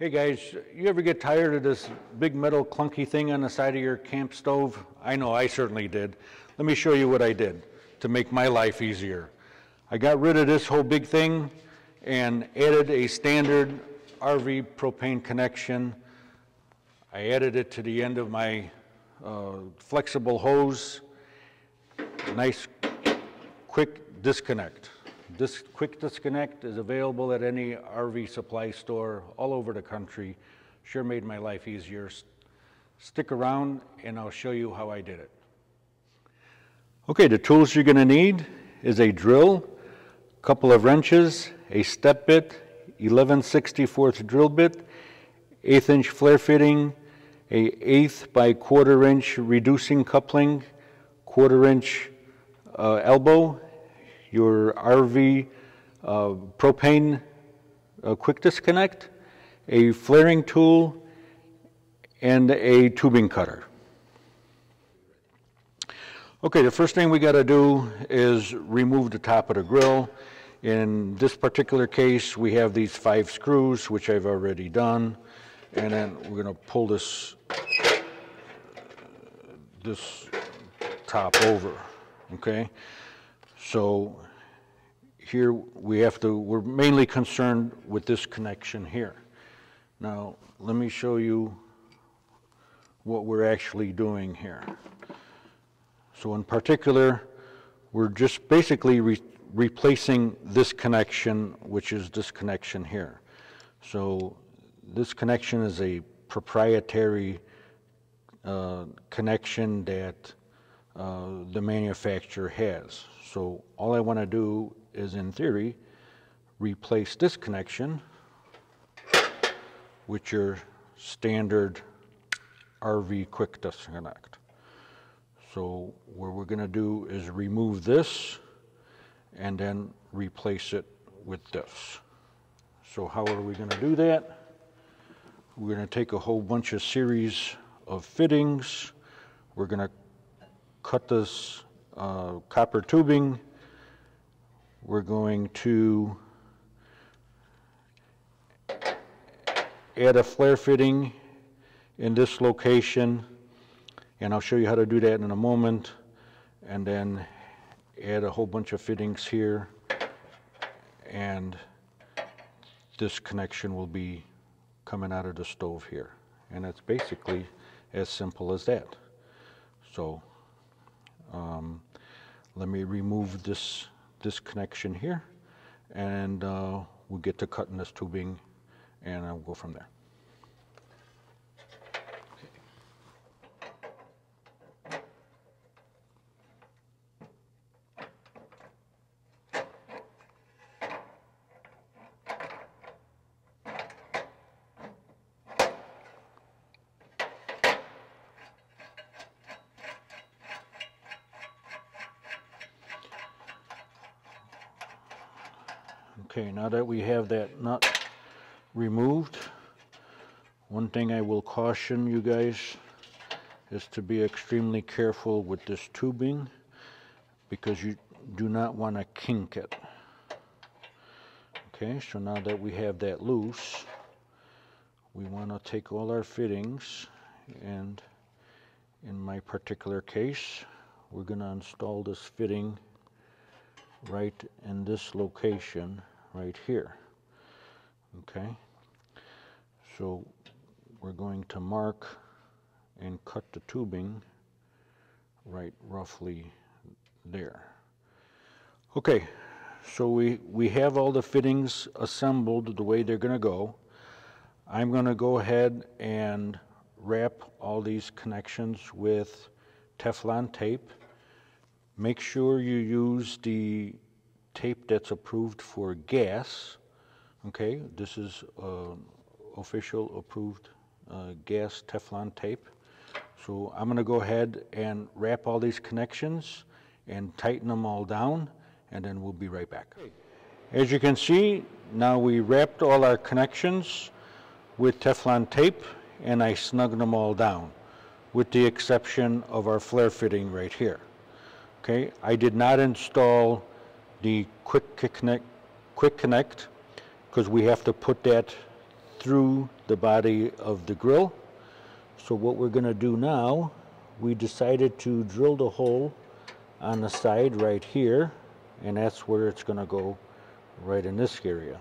Hey guys, you ever get tired of this big metal clunky thing on the side of your camp stove? I know I certainly did. Let me show you what I did to make my life easier. I got rid of this whole big thing and added a standard RV propane connection. I added it to the end of my flexible hose. Nice quick disconnect. This quick disconnect is available at any RV supply store all over the country. Sure made my life easier. Stick around and I'll show you how I did it. Okay, the tools you're gonna need is a drill, a couple of wrenches, a step bit, 11/64 drill bit, 1/8 inch flare fitting, a 1/8 by 1/4 inch reducing coupling, 1/4 inch elbow, your RV propane quick disconnect, a flaring tool, and a tubing cutter. Okay, the first thing we got to do is remove the top of the grill. In this particular case, we have these 5 screws, which I've already done, and then we're going to pull this top over, okay? So here we're mainly concerned with this connection here. Now, let me show you what we're actually doing here. So in particular, we're just basically replacing this connection, which is this connection here. So this connection is a proprietary connection that the manufacturer has. So all I want to do is, in theory, replace this connection with your standard RV quick disconnect. So what we're going to do is remove this and then replace it with this. So how are we going to do that? We're going to take a whole bunch of series of fittings. We're going to cut this copper tubing. We're going to add a flare fitting in this location, and I'll show you how to do that in a moment, and then add a whole bunch of fittings here, and this connection will be coming out of the stove here. And it's basically as simple as that. So let me remove this connection here, and we'll get to cutting this tubing, and I'll go from there. Okay, now that we have that nut removed, one thing I will caution you guys is to be extremely careful with this tubing, because you do not want to kink it. Okay, so now that we have that loose, we want to take all our fittings, and in my particular case, we're going to install this fitting right in this location right here. Okay, so we're going to mark and cut the tubing right roughly there. Okay, so we have all the fittings assembled the way they're gonna go. I'm gonna go ahead and wrap all these connections with Teflon tape. Make sure you use the tape that's approved for gas. Okay, this is official approved gas Teflon tape. So I'm gonna go ahead and wrap all these connections and tighten them all down, and then we'll be right back. As you can see, now we wrapped all our connections with Teflon tape, and I snugged them all down, with the exception of our flare fitting right here. Okay, I did not install the quick connect because we have to put that through the body of the grill. So what we're going to do now, we decided to drill the hole on the side right here, and that's where it's going to go, right in this area.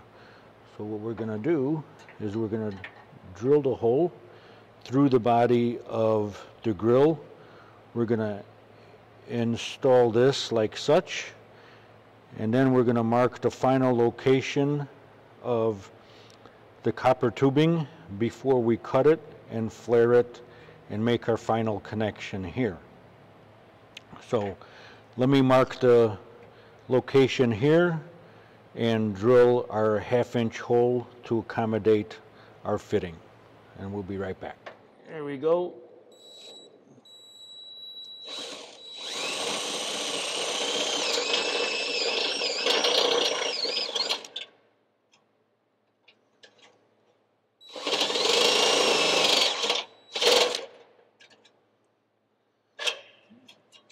So what we're going to do is we're going to drill the hole through the body of the grill. We're going to install this like such, and then we're going to mark the final location of the copper tubing before we cut it and flare it and make our final connection here. So let me mark the location here and drill our 1/2-inch hole to accommodate our fitting, and we'll be right back. There we go.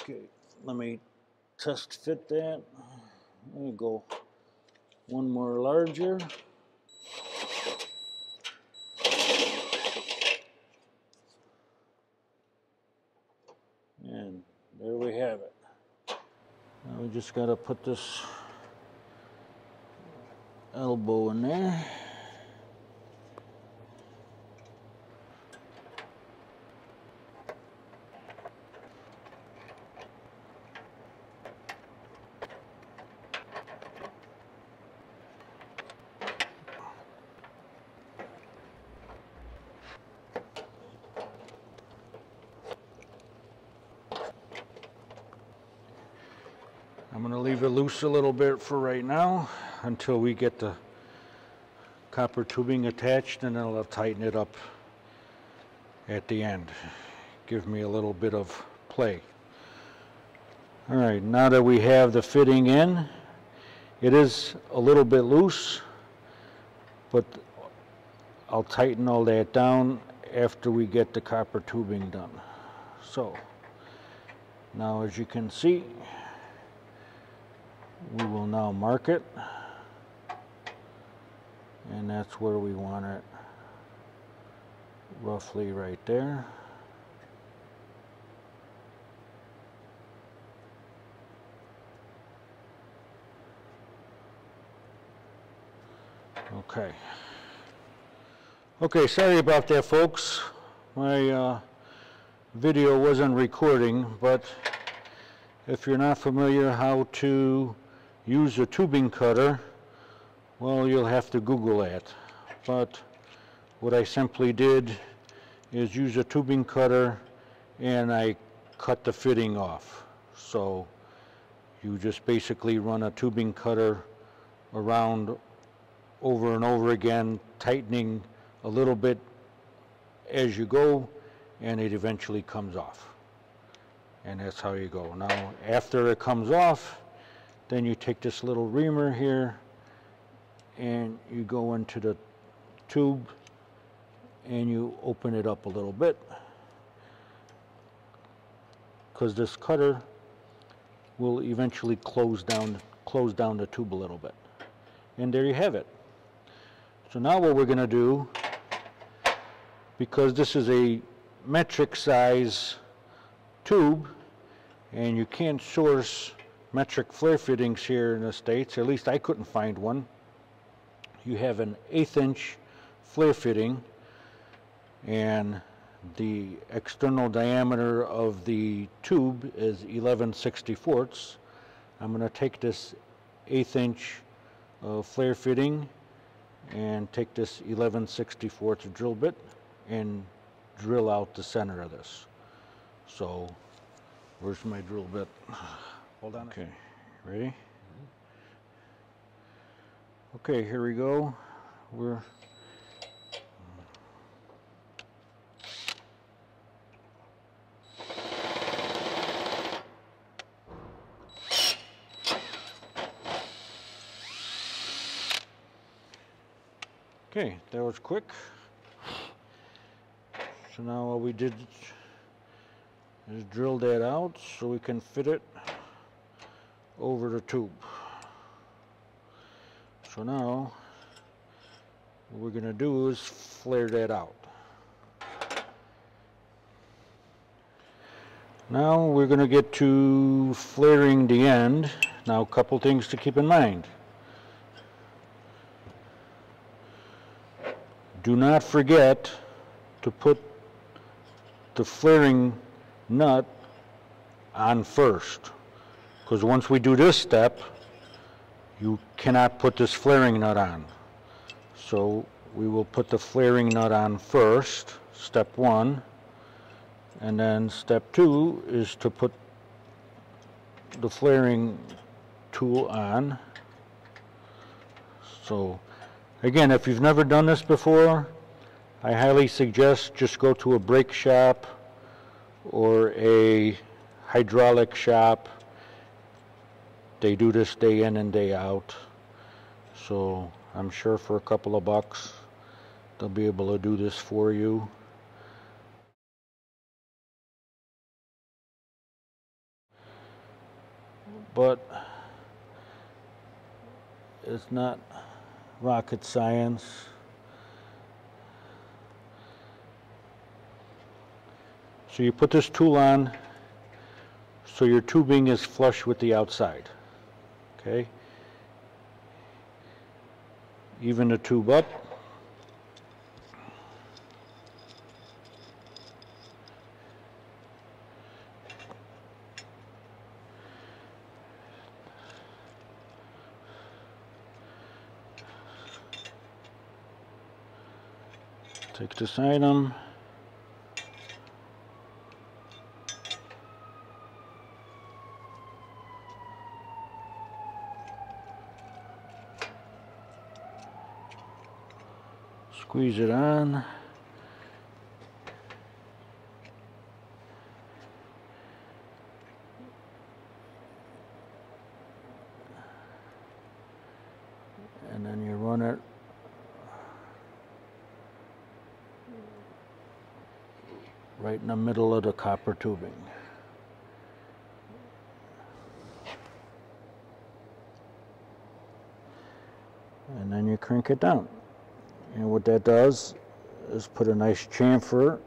Okay, let me test fit that. There we go. One more larger. And there we have it. Now we just got to put this elbow in there. I'm going to leave it loose a little bit for right now until we get the copper tubing attached, and then I'll tighten it up at the end. Give me a little bit of play. All right, now that we have the fitting in, it is a little bit loose, but I'll tighten all that down after we get the copper tubing done. So now, as you can see, we will now mark it, and that's where we want it, roughly right there. Okay. Okay, sorry about that, folks. My video wasn't recording, but if you're not familiar how to use a tubing cutter, well, you'll have to Google that. But what I simply did is use a tubing cutter, and I cut the fitting off. So you just basically run a tubing cutter around over and over again, tightening a little bit as you go, and it eventually comes off. And that's how you go. Now, after it comes off, then you take this little reamer here and you go into the tube and you open it up a little bit, because this cutter will eventually close down the tube a little bit. And there you have it. So now what we're going to do, because this is a metric size tube and you can't source metric flare fittings here in the States, at least I couldn't find one. You have an 1/8-inch flare fitting, and the external diameter of the tube is 11/64. I'm going to take this 1/8-inch flare fitting and take this 11/64 drill bit and drill out the center of this. So where's my drill bit? Hold on. Okay, ready? Okay, here we go. We're okay, that was quick. So now all we did is drill that out so we can fit it over the tube. So now What we're going to do is flare that out. Now we're going to get to flaring the end. Now a couple things to keep in mind. Do not forget to put the flaring nut on first, because once we do this step, you cannot put this flaring nut on. So we will put the flaring nut on first, step one, and then step two is to put the flaring tool on. So again, if you've never done this before, I highly suggest just go to a brake shop or a hydraulic shop. They do this day in and day out. So I'm sure for a couple of bucks, they'll be able to do this for you. But it's not rocket science. So you put this tool on so your tubing is flush with the outside, okay? Even the tube up. Take this item. Squeeze it on. And then you run it right in the middle of the copper tubing. And then you crank it down. And what that does is put a nice chamfer.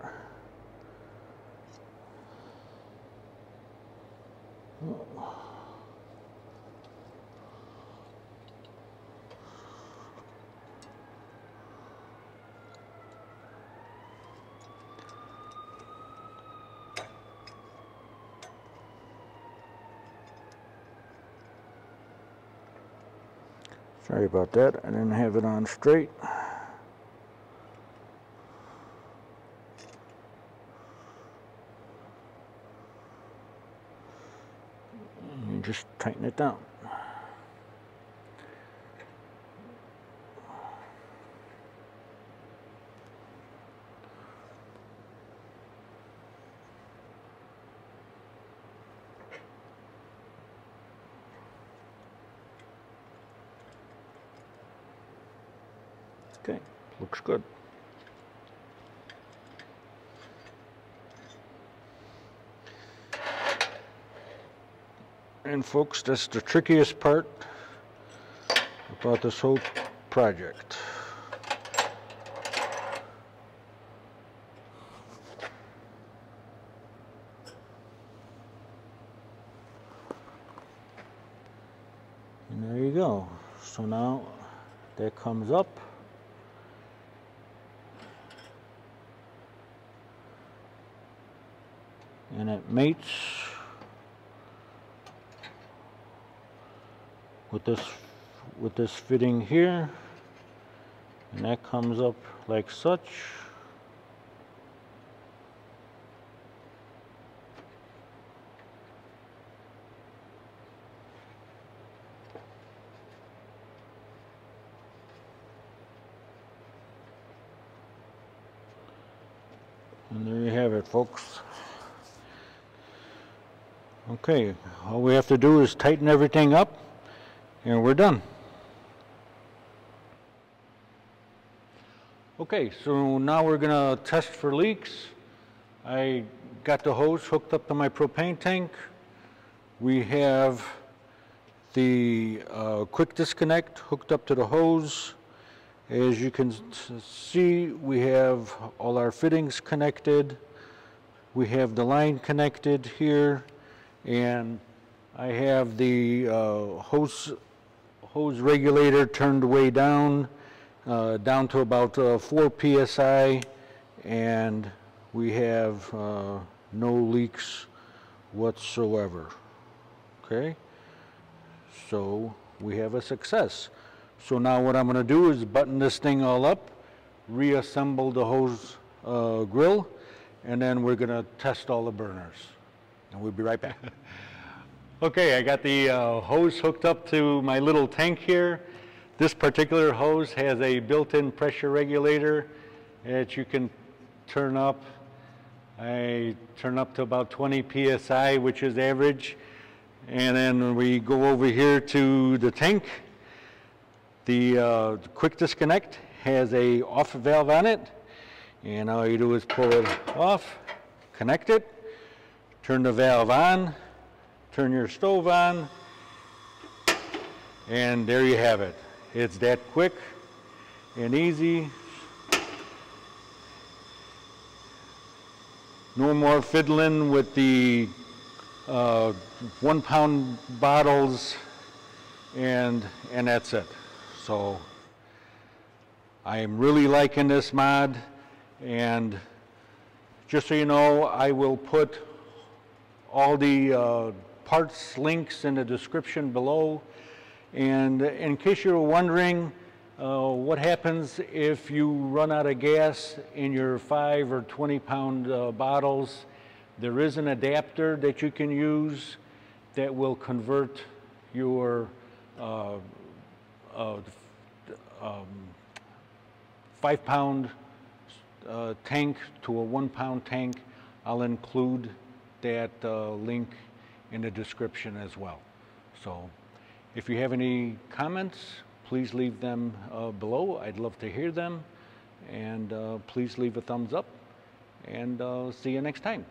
Sorry about that, I didn't have it on straight. Just tighten it down. Okay, looks good. And folks, that's the trickiest part about this whole project. And there you go. So now that comes up. And it mates with this fitting here, and that comes up like such. And there you have it, folks. Okay, all we have to do is tighten everything up. And we're done. Okay, so now we're gonna test for leaks. I got the hose hooked up to my propane tank. We have the quick disconnect hooked up to the hose, As you can see, we have all our fittings connected. We have the line connected here, and I have the hose regulator turned way down, down to about 4 psi, and we have no leaks whatsoever. Okay, so we have a success. So now what I'm going to do is button this thing all up, reassemble the hose grill, and then we're going to test all the burners. And we'll be right back. Okay, I got the hose hooked up to my little tank here. This particular hose has a built-in pressure regulator that you can turn up. I turn up to about 20 psi, which is average. And then we go over here to the tank. The quick disconnect has a off valve on it, and all you do is pull it off, connect it, turn the valve on, turn your stove on, and there you have it. It's that quick and easy. No more fiddling with the 1-pound bottles, and that's it. So I am really liking this mod, and just so you know, I will put all the parts links in the description below. And in case you're wondering what happens if you run out of gas in your 5 or 20-pound bottles, there is an adapter that you can use that will convert your 5-pound tank to a 1-pound tank. I'll include that link in the description as well. So if you have any comments, please leave them below. I'd love to hear them, and please leave a thumbs up, and see you next time.